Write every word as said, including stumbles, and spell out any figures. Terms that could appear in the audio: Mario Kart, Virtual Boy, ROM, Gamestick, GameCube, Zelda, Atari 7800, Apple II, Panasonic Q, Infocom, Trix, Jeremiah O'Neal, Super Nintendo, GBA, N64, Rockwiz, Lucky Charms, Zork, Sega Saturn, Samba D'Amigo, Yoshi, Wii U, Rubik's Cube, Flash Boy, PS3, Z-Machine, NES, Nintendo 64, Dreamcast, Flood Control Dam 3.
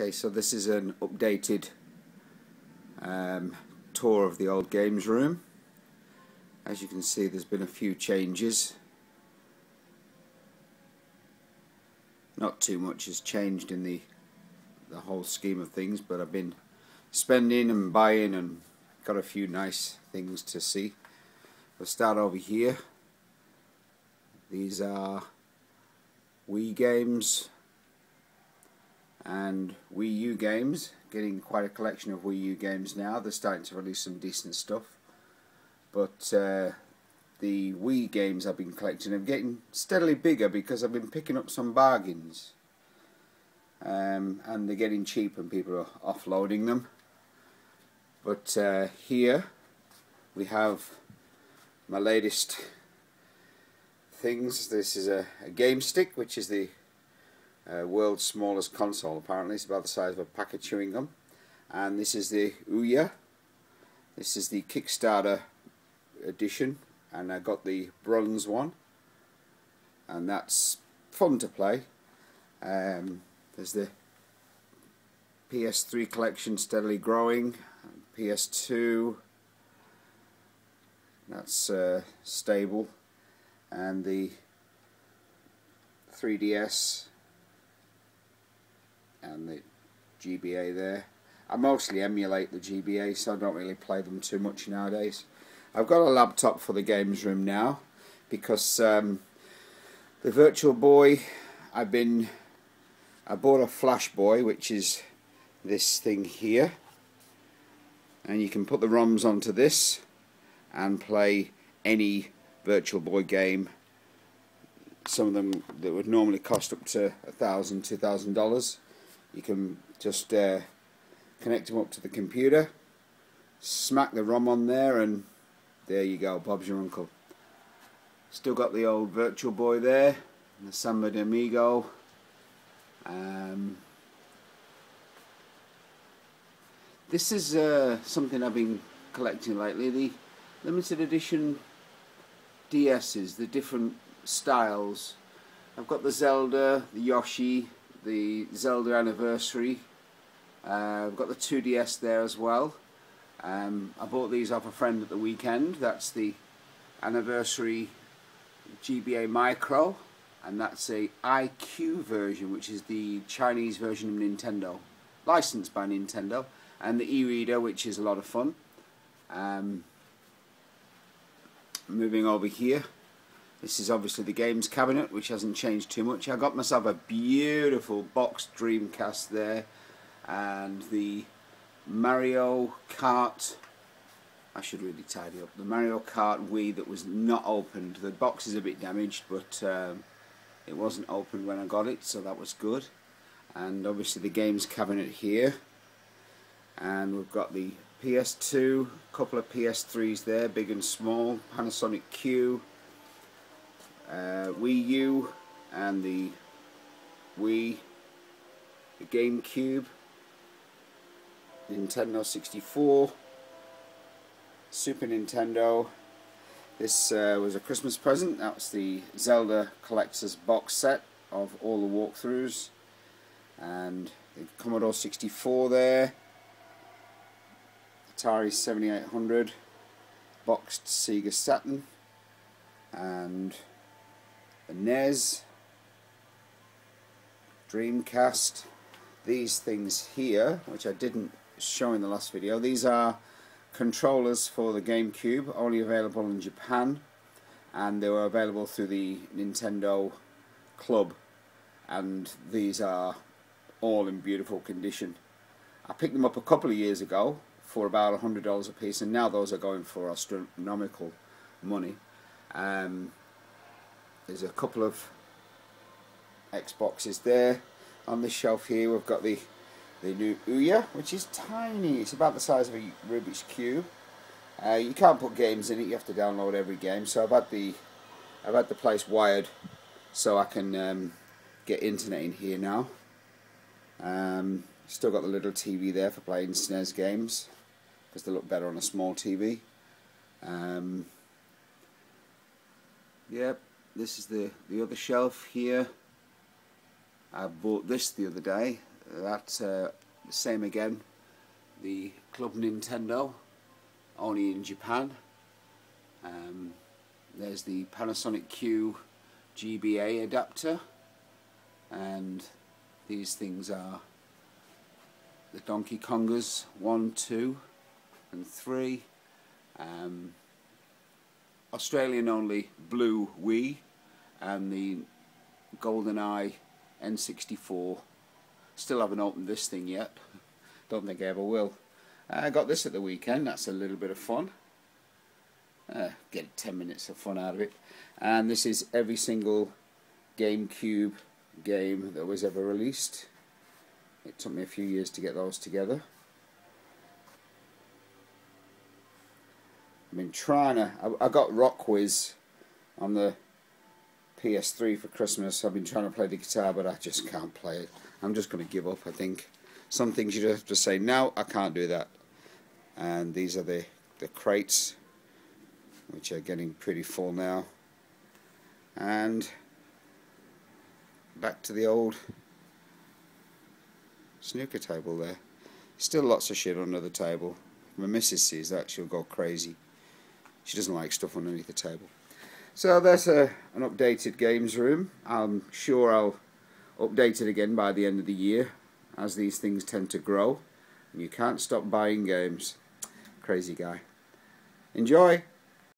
Okay, so this is an updated um, tour of the old games room. As you can see, there's been a few changes. Not too much has changed in the the whole scheme of things, but I've been spending and buying and got a few nice things to see. We'll start over here. These are Wii games and Wii U games. Getting quite a collection of Wii U games now. They're starting to release some decent stuff, but uh, the Wii games I've been collecting are getting steadily bigger because I've been picking up some bargains, um, and they're getting cheap and people are offloading them. But uh, here we have my latest things. This is a, a Gamestick, which is the uh, world's smallest console. Apparently it's about the size of a pack of chewing gum. And this is the OUYA. This is the Kickstarter edition, and I got the bronze one, and that's fun to play. Um, there's the P S three collection steadily growing, P S two, that's uh, stable, and the three D S and the G B A there. I mostly emulate the G B A, so I don't really play them too much nowadays. I've got a laptop for the games room now because um, the Virtual Boy, I've been I bought a Flash Boy, which is this thing here, and you can put the ROMs onto this and play any Virtual Boy game. Some of them that would normally cost up to a thousand, two thousand dollars. You can just uh, connect them up to the computer, smack the ROM on there, and there you go, Bob's your uncle. Still got the old Virtual Boy there, and the Samba D'Amigo. Um, this is uh, something I've been collecting lately, the limited edition D Ss, the different styles. I've got the Zelda, the Yoshi, the Zelda Anniversary. Uh, I've got the two D S there as well. Um, I bought these off a friend at the weekend. That's the Anniversary G B A Micro, and that's a I Q version, which is the Chinese version of Nintendo, licensed by Nintendo, and the e-reader, which is a lot of fun. Um, moving over here, this is obviously the games cabinet, which hasn't changed too much. I got myself a beautiful boxed Dreamcast there, and the Mario Kart, I should really tidy up, the Mario Kart Wii that was not opened. The box is a bit damaged, but um, it wasn't opened when I got it, so that was good. And obviously the games cabinet here, and we've got the P S two, a couple of P S threes there, big and small, Panasonic Q, uh, Wii U, and the Wii, the GameCube, Nintendo sixty-four, Super Nintendo. This uh, was a Christmas present. That's the Zelda Collector's Box Set of all the walkthroughs, and the Commodore sixty-four there, Atari seventy-eight hundred, boxed Sega Saturn, and the N E S, Dreamcast. These things here, which I didn't show in the last video, these are controllers for the GameCube, only available in Japan, and they were available through the Nintendo Club, and these are all in beautiful condition. I picked them up a couple of years ago for about a hundred dollars a piece, and now those are going for astronomical money. Um, there's a couple of Xboxes there. On this shelf here we've got the the new OUYA, which is tiny. It's about the size of a Rubik's Cube. Uh, you can't put games in it, you have to download every game, so I've had the I've had the place wired so I can um, get internet in here now. Um, still got the little T V there for playing S N E S games because they look better on a small T V. Um, yep, this is the, the other shelf here. I bought this the other day, That's uh, the same again, the Club Nintendo, only in Japan. Um, there's the Panasonic Q G B A adapter, and these things are the Donkey Kongers one, two and three, um, Australian only Blue Wii, and the GoldenEye N sixty-four. Still haven't opened this thing yet, don't think I ever will. I got this at the weekend, that's a little bit of fun. Uh, get ten minutes of fun out of it. And this is every single GameCube game that was ever released. It took me a few years to get those together. I've been trying to, I, I got Rockwiz on the P S three for Christmas. I've been trying to play the guitar, but I just can't play it. I'm just going to give up, I think. Some things you just have to say, no, I can't do that. And these are the, the crates, which are getting pretty full now. And back to the old snooker table there. Still lots of shit under the table. If my missus sees that, she'll go crazy. She doesn't like stuff underneath the table. So that's a, an updated games room. I'm sure I'll update it again by the end of the year, as these things tend to grow. And you can't stop buying games. Crazy guy. Enjoy!